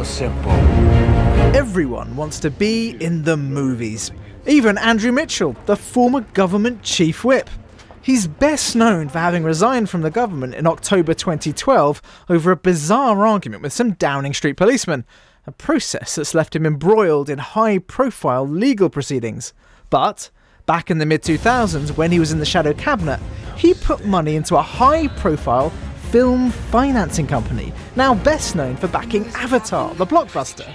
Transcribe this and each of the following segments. pure simple. Everyone wants to be in the movies. Even Andrew Mitchell, the former government chief whip. He's best known for having resigned from the government in October 2012 over a bizarre argument with some Downing Street policemen, a process that's left him embroiled in high-profile legal proceedings. But back in the mid-2000s, when he was in the shadow cabinet, he put money into a high-profile film financing company, now best known for backing Avatar, the blockbuster.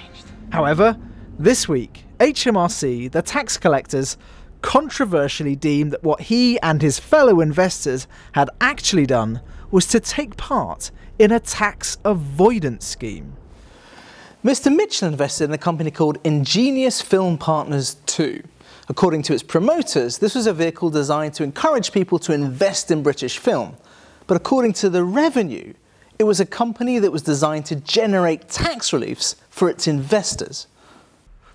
However, this week, HMRC, the tax collectors, controversially deemed that what he and his fellow investors had actually done was to take part in a tax avoidance scheme. Mr. Mitchell invested in a company called Ingenious Film Partners 2. According to its promoters, this was a vehicle designed to encourage people to invest in British film. But according to the revenue, it was a company that was designed to generate tax reliefs for its investors.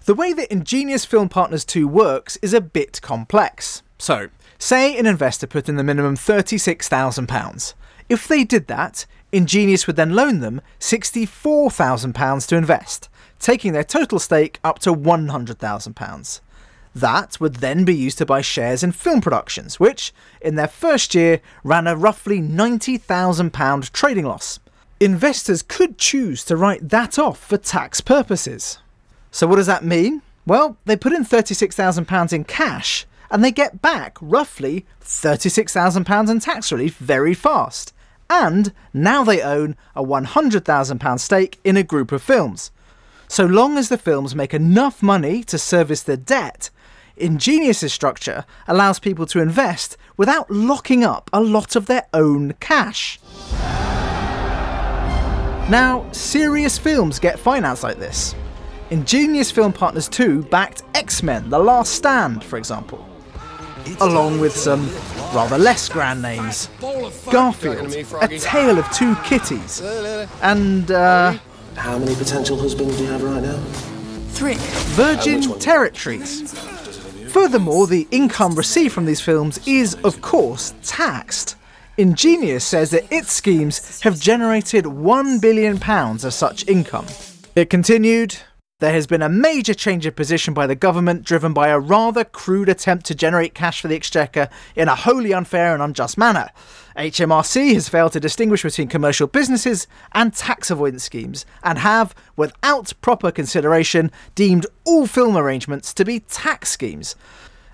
The way that Ingenious Film Partners 2 works is a bit complex. So, say an investor put in the minimum £36,000. If they did that, Ingenious would then loan them £64,000 to invest, taking their total stake up to £100,000. That would then be used to buy shares in film productions, which, in their first year, ran a roughly £90,000 trading loss. Investors could choose to write that off for tax purposes. So what does that mean? Well, they put in £36,000 in cash, and they get back roughly £36,000 in tax relief very fast. And now they own a £100,000 stake in a group of films. So long as the films make enough money to service the debt, Ingenious's structure allows people to invest without locking up a lot of their own cash. Now, serious films get financed like this. Ingenious Film Partners 2 backed X-Men: The Last Stand, for example, along with some rather less grand names. Garfield, A Tale of Two Kitties, and how many potential husbands do you have right now? 3. Virgin Territories. Furthermore, the income received from these films is, of course, taxed. Ingenious says that its schemes have generated £1 billion of such income. It continued, there has been a major change of position by the government driven by a rather crude attempt to generate cash for the exchequer in a wholly unfair and unjust manner. HMRC has failed to distinguish between commercial businesses and tax avoidance schemes and have, without proper consideration, deemed all film arrangements to be tax schemes.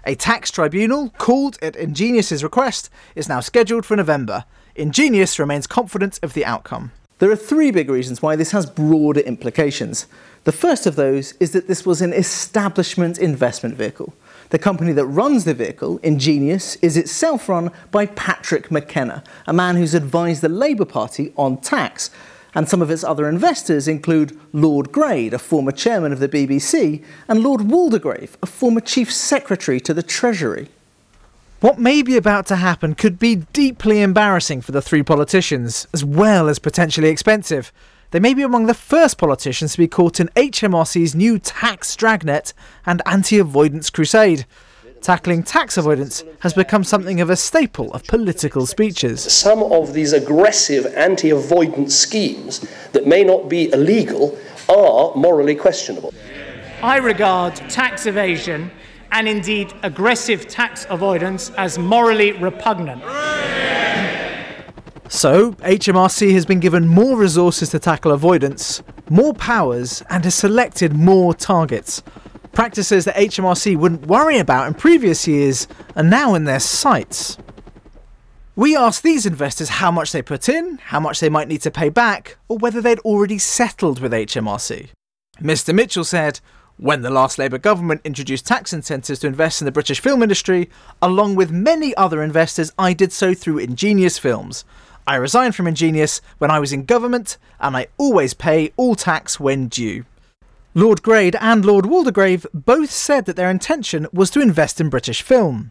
A tax tribunal, called at Ingenious's request, is now scheduled for November. Ingenious remains confident of the outcome. There are 3 big reasons why this has broader implications. The first of those is that this was an establishment investment vehicle. The company that runs the vehicle, Ingenious, is itself run by Patrick McKenna, a man who's advised the Labour Party on tax. And some of its other investors include Lord Grade, a former chairman of the BBC, and Lord Waldegrave, a former chief secretary to the Treasury. What may be about to happen could be deeply embarrassing for the 3 politicians, as well as potentially expensive. They may be among the first politicians to be caught in HMRC's new tax dragnet and anti-avoidance crusade. Tackling tax avoidance has become something of a staple of political speeches. Some of these aggressive anti-avoidance schemes that may not be illegal are morally questionable. I regard tax evasion and indeed aggressive tax avoidance as morally repugnant. So, HMRC has been given more resources to tackle avoidance, more powers, and has selected more targets. Practices that HMRC wouldn't worry about in previous years are now in their sights. We asked these investors how much they put in, how much they might need to pay back, or whether they'd already settled with HMRC. Mr. Mitchell said, when the last Labour government introduced tax incentives to invest in the British film industry, along with many other investors, I did so through Ingenious Films. I resigned from Ingenious when I was in government, and I always pay all tax when due. Lord Grade and Lord Waldegrave both said that their intention was to invest in British film.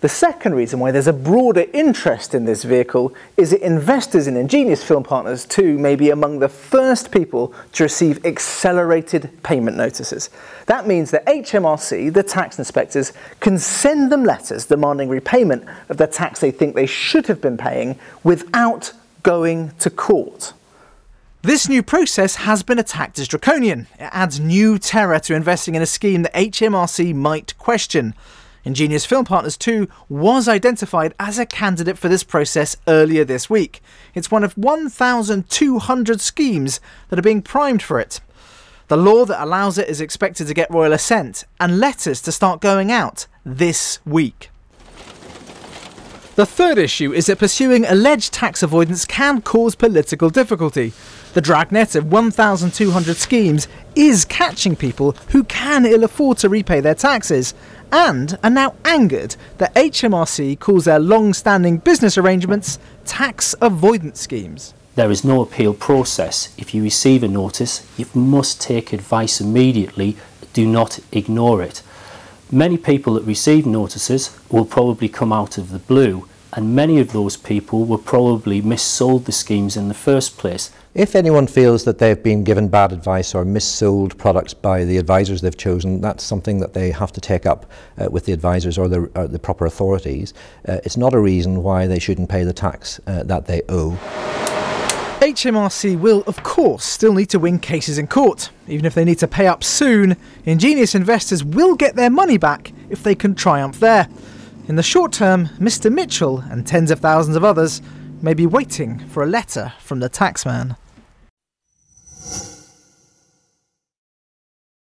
The second reason why there's a broader interest in this vehicle is that investors in Ingenious Film Partners 2 may be among the first people to receive accelerated payment notices. That means that HMRC, the tax inspectors, can send them letters demanding repayment of the tax they think they should have been paying without going to court. This new process has been attacked as draconian. It adds new terror to investing in a scheme that HMRC might question. Ingenious Film Partners 2 was identified as a candidate for this process earlier this week. It's one of 1,200 schemes that are being primed for it. The law that allows it is expected to get royal assent and letters to start going out this week. The third issue is that pursuing alleged tax avoidance can cause political difficulty. The dragnet of 1,200 schemes is catching people who can ill afford to repay their taxes and are now angered that HMRC calls their long-standing business arrangements tax avoidance schemes. There is no appeal process. If you receive a notice, you must take advice immediately. Do not ignore it. Many people that receive notices will probably come out of the blue, and many of those people will probably missold the schemes in the first place. If anyone feels that they've been given bad advice or missold products by the advisors they've chosen, that's something that they have to take up with the advisors or the proper authorities. It's not a reason why they shouldn't pay the tax that they owe. HMRC will, of course, still need to win cases in court. Even if they need to pay up soon, ingenious investors will get their money back if they can triumph there. In the short term, Mr. Mitchell and tens of thousands of others may be waiting for a letter from the taxman.